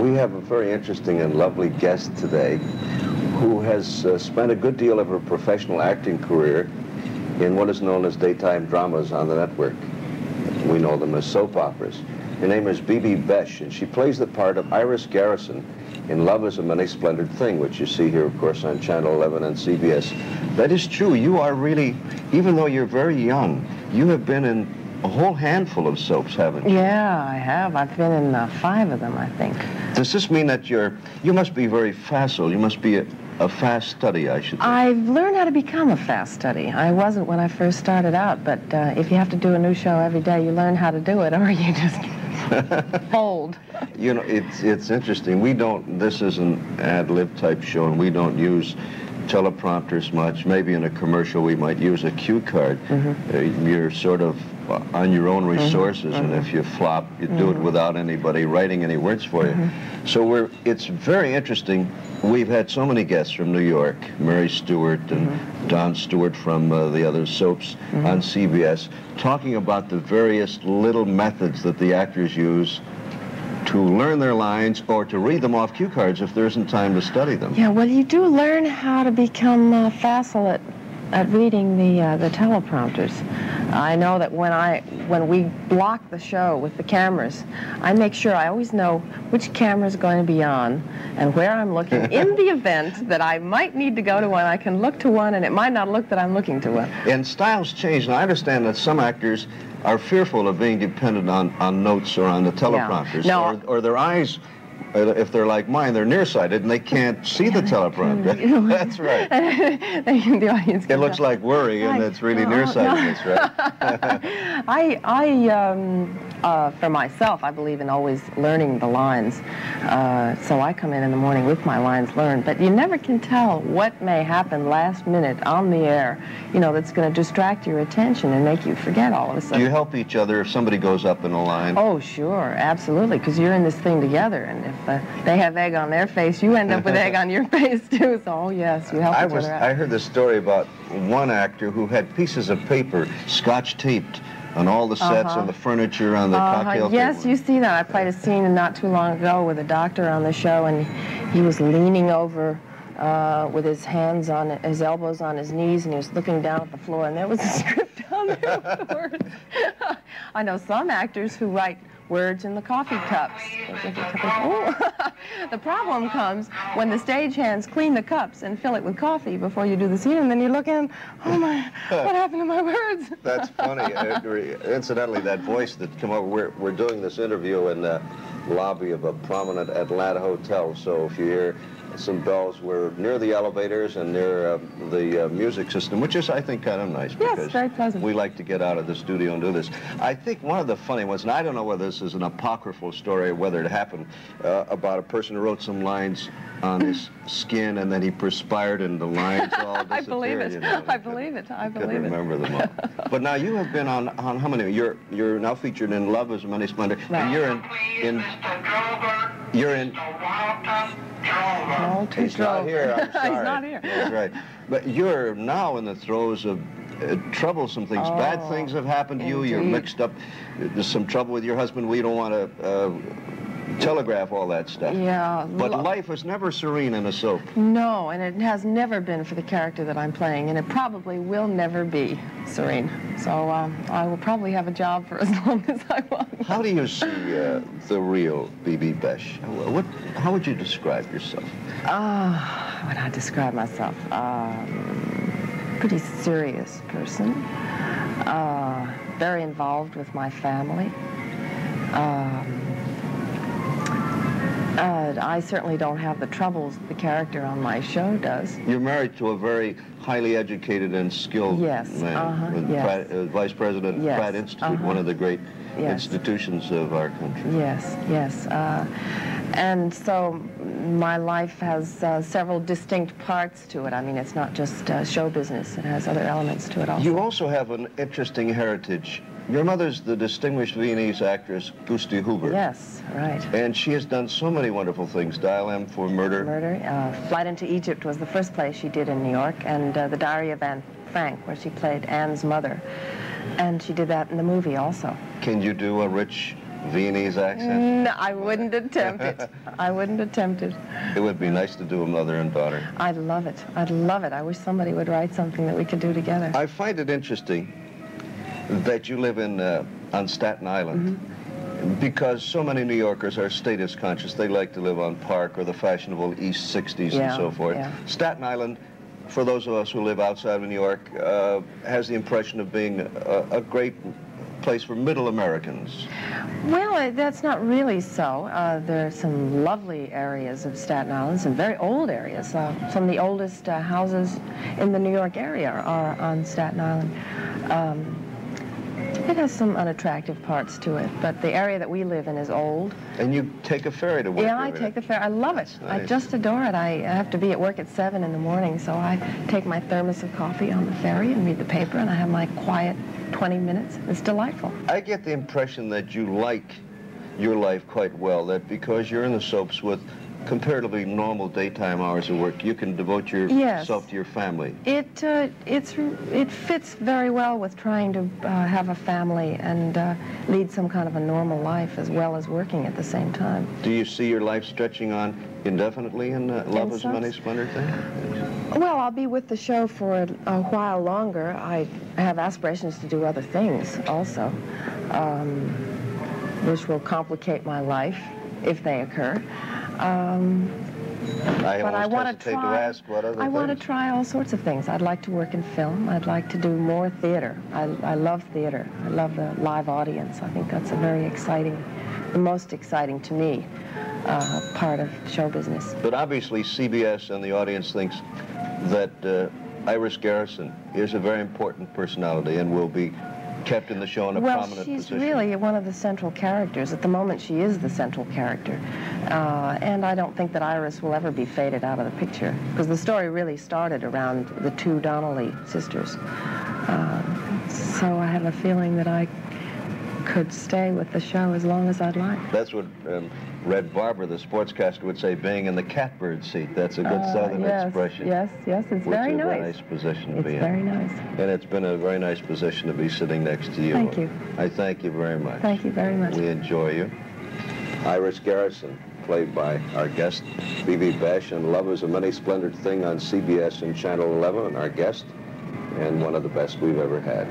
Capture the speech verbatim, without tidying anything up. We have a very interesting and lovely guest today who has uh, spent a good deal of her professional acting career in what is known as daytime dramas on the network. We know them as soap operas. Her name is Bibi Besch, and she plays the part of Iris Garrison in Love is a Many Splendored Thing, which you see here, of course, on Channel eleven and C B S. That is true. You are really, even though you're very young, you have been in a whole handful of soaps, haven't you? Yeah, I have. I've been in uh, five of them, I think. Does this mean that you're, you must be very facile? You must be a, a fast study, I should say. I've learned how to become a fast study. I wasn't when I first started out, but uh, if you have to do a new show every day, you learn how to do it, or you just hold. You know, it's, it's interesting. We don't, this is an ad-lib type show, and we don't use teleprompters much. Maybe in a commercial we might use a cue card. Mm-hmm. uh, you're sort of on your own resources, mm-hmm. and if you flop, you mm-hmm. do it without anybody writing any words for you. Mm-hmm. So we're, it's very interesting. We've had so many guests from New York, Mary Stewart and mm-hmm. Don Stewart from uh, the other soaps mm-hmm. on C B S, talking about the various little methods that the actors use to learn their lines or to read them off cue cards if there isn't time to study them. Yeah, well, you do learn how to become uh, facile at, at reading the uh, the teleprompters. I know that when I when we block the show with the cameras, I make sure I always know which camera is going to be on and where I'm looking in the event that I might need to go to one. I can look to one, and it might not look that I'm looking to one. And styles change, and I understand that some actors are fearful of being dependent on, on notes or on the teleprompters, yeah. no. or, or their eyes, if they're like mine, they're nearsighted and they can't see the teleprompter. That's right. The audience it looks like worry, and it's really no, nearsightedness, no. right? I, I um, uh, for myself, I believe in always learning the lines. Uh, so I come in in the morning with my lines learned, but you never can tell what may happen last minute on the air, you know, that's going to distract your attention and make you forget all of a sudden. Do you help each other if somebody goes up in a line? Oh, sure, absolutely, because you're in this thing together, and if uh, they have egg on their face, you end up with egg on your face, too. So, oh, yes, you help I each was, other out. I heard the story about one actor who had pieces of paper scotch-taped on all the sets, uh-huh. on the furniture, on the uh-huh. cocktail Yes, table. You see that. I played a scene not too long ago with a doctor on the show, and he was leaning over uh, with his hands on his elbows on his knees, and he was looking down at the floor, and there was a script on there with the words. I know some actors who write words in the coffee cups. Oh. The problem comes when the stagehands clean the cups and fill it with coffee before you do the scene, and then you look in, oh my, what happened to my words? That's funny. Incidentally, that voice that came over, we're, we're doing this interview in the lobby of a prominent Atlanta hotel, so if you hear some bells, we're near the elevators and near uh, the uh, music system, which is, I think, kind of nice. Yes, because very pleasant. We like to get out of the studio and do this. I think one of the funny ones, and I don't know whether this is an apocryphal story or whether it happened, uh, about a person who wrote some lines on his skin, and then he perspired and the lines all disappeared. I believe it. You know, I believe it. I believe it. I remember them all. But now you have been on, on how many? You're you're now featured in Love is a Many Splendor. Right. And you're in, in you're in. All too He's drove. not here, I'm sorry. He's not here. That's right. But you're now in the throes of uh, troublesome things. Oh, bad things have happened to indeed. you. You're mixed up. There's some trouble with your husband. We don't want to uh, telegraph all that stuff. Yeah. But life is never serene in a soap. No, and it has never been for the character that I'm playing, and it probably will never be serene. So um, I will probably have a job for as long as I want. How do you see uh, the real Bibi Besch? What, how would you describe yourself? Uh, how would I describe myself? Um, pretty serious person. Uh, very involved with my family. Um, uh, I certainly don't have the troubles the character on my show does. You're married to a very highly educated and skilled yes, man, uh-huh, yes. Pratt, uh, Vice President yes, of Pratt Institute, uh-huh. one of the great yes. institutions of our country. Yes, yes. Uh, and so my life has uh, several distinct parts to it. I mean, it's not just uh, show business. It has other elements to it also. You also have an interesting heritage. Your mother's the distinguished Viennese actress Gusti Huber. Yes, right. And she has done so many wonderful things. Dial M for Murder. Murder. Uh, Flight into Egypt was the first play she did in New York, and uh, The Diary of Anne Frank, where she played Anne's mother. And she did that in the movie also. Can you do a rich Viennese accent? No, I wouldn't attempt it. I wouldn't attempt it. It would be nice to do a mother and daughter. I'd love it. I'd love it. I wish somebody would write something that we could do together. I find it interesting that you live in uh, on Staten Island, mm-hmm. because so many New Yorkers are status conscious. They like to live on Park or the fashionable East sixties yeah, and so forth. Yeah. Staten Island, for those of us who live outside of New York, uh, has the impression of being a, a great place for middle Americans. Well, that's not really so. Uh, there are some lovely areas of Staten Island, some very old areas. Uh, some of the oldest uh, houses in the New York area are on Staten Island. Um, It has some unattractive parts to it, but the area that we live in is old. And you take a ferry to work? Yeah, I take the ferry. I love it. Nice. I just adore it. I have to be at work at seven in the morning, so I take my thermos of coffee on the ferry and read the paper, and I have my quiet twenty minutes. It's delightful. I get the impression that you like your life quite well, that because you're in the soaps with comparatively normal daytime hours of work, you can devote yourself yes. to your family. It uh, it's it fits very well with trying to uh, have a family and uh, lead some kind of a normal life as well as working at the same time. Do you see your life stretching on indefinitely in uh, Love is a Many Splendored Thing? Well, I'll be with the show for a, a while longer. I have aspirations to do other things also, um, which will complicate my life if they occur. Um, I but I want to try. To ask what other I want to try all sorts of things. I'd like to work in film. I'd like to do more theater. I, I love theater. I love the live audience. I think that's a very exciting, the most exciting to me, uh, part of show business. But obviously, C B S and the audience thinks that uh, Iris Garrison is a very important personality and will be kept in the show in a well, prominent position. Well, she's really one of the central characters. At the moment, she is the central character. Uh, and I don't think that Iris will ever be faded out of the picture, because the story really started around the two Donnelly sisters. Uh, so I have a feeling that I could stay with the show as long as I'd like. That's what um, Red Barber, the sportscaster, would say, being in the catbird seat. That's a good uh, southern yes, expression. Yes, yes, it's very nice. Which is a nice position to it's be in. It's very nice. And it's been a very nice position to be sitting next to you. Thank you. I thank you very much. Thank you very much. We enjoy you. Iris Garrison, played by our guest, Bibi Besch, and Love is a Many Splendored Thing on C B S and Channel eleven, and our guest, and one of the best we've ever had.